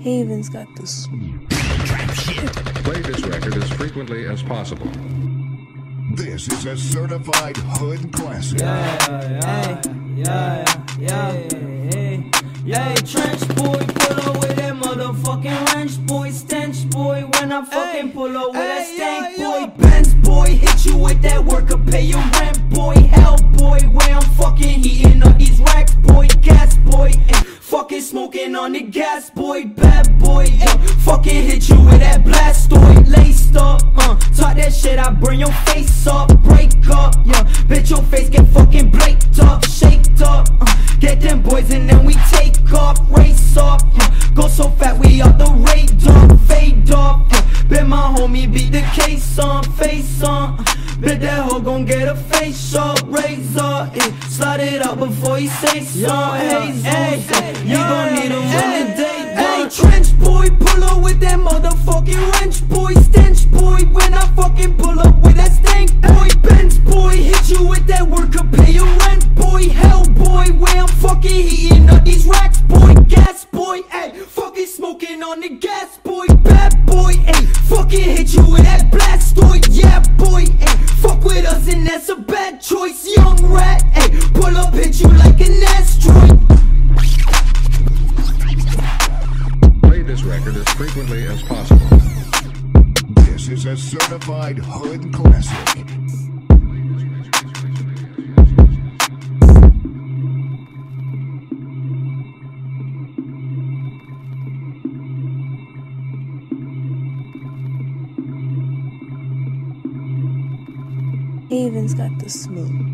Haven's got this. Play this record as frequently as possible. This is a certified hood classic. Yeah, trench boy, pull up with that motherfucking wrench boy, stench boy. When I fucking pull up with that stank boy, Benz boy, hit you with that worker, pay your rent boy, hell boy. Where I'm fucking heating up these racks boy, gas boy, fucking smoking on the gas boy, bad boy. Fucking hit you with that Blastoise, laced up. Talk that shit, I burn your face up, break up. Bitch, your face get fucking blaked up, shaked up. Get them boys and then we take off, race off. Go so fat we out the radar, fade off. Bet my homie beat the case on, face on. Bet that hoe gon' get a face up, razor. Slide it up before he say some. You gon' need a running day. Trench boy, pull up with that motherfucking wrench boy, stench boy. When I fucking pull up with that stank boy, Benz boy, hit you with that worker, pay your rent boy, hell boy. Where I'm fucking heating up these racks boy, gas boy, fucking smoking on the gas boy, bad boy, fucking hit you with that Blastoise, yeah boy, fuck with us and that's a bad choice, young rat, pull up, hit you like an asteroid. This record as frequently as possible. This is a certified hood classic. Haven's got the smooth.